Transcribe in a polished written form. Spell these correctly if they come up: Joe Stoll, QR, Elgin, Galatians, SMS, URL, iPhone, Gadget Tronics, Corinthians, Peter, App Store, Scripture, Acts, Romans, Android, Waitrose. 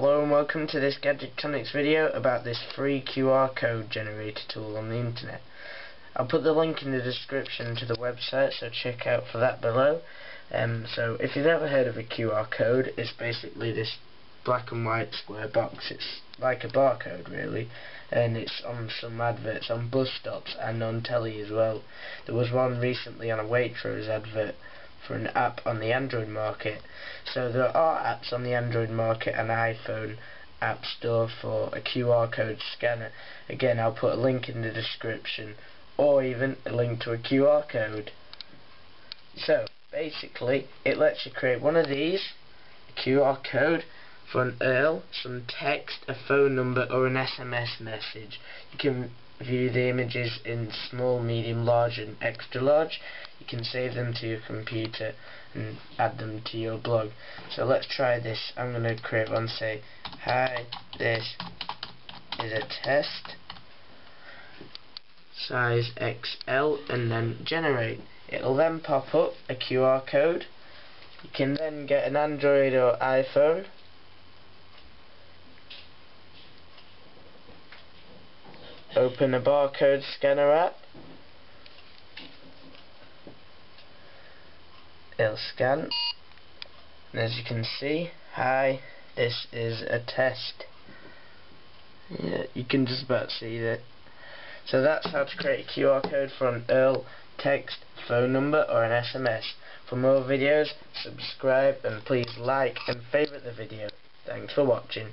Hello and welcome to this Gadget Tronics video about this free QR code generator tool on the internet. I'll put the link in the description to the website, so check out for that below. So if you've ever heard of a QR code, it's basically this black and white square box. It's like a barcode really, and it's on some adverts on bus stops and on telly as well. There was one recently on a Waitrose advert for an app on the Android market. So there are apps on the Android market and iPhone App Store for a QR code scanner. Again, I'll put a link in the description, or even a link to a QR code. So basically it lets you create one of these, a QR code for an URL, some text, a phone number or an SMS message. You can view the images in small, medium, large and extra large. You can save them to your computer and add them to your blog. So let's try this. I'm going to create one, say, hi, this is a test, size XL, and then generate. It'll then pop up a QR code. You can then get an Android or iPhone. Open a barcode scanner app. It'll scan. And as you can see, hi, this is a test. Yeah, you can just about see that. So that's how to create a QR code for an URL, text, phone number or an SMS. For more videos, subscribe and please like and favourite the video. Thanks for watching.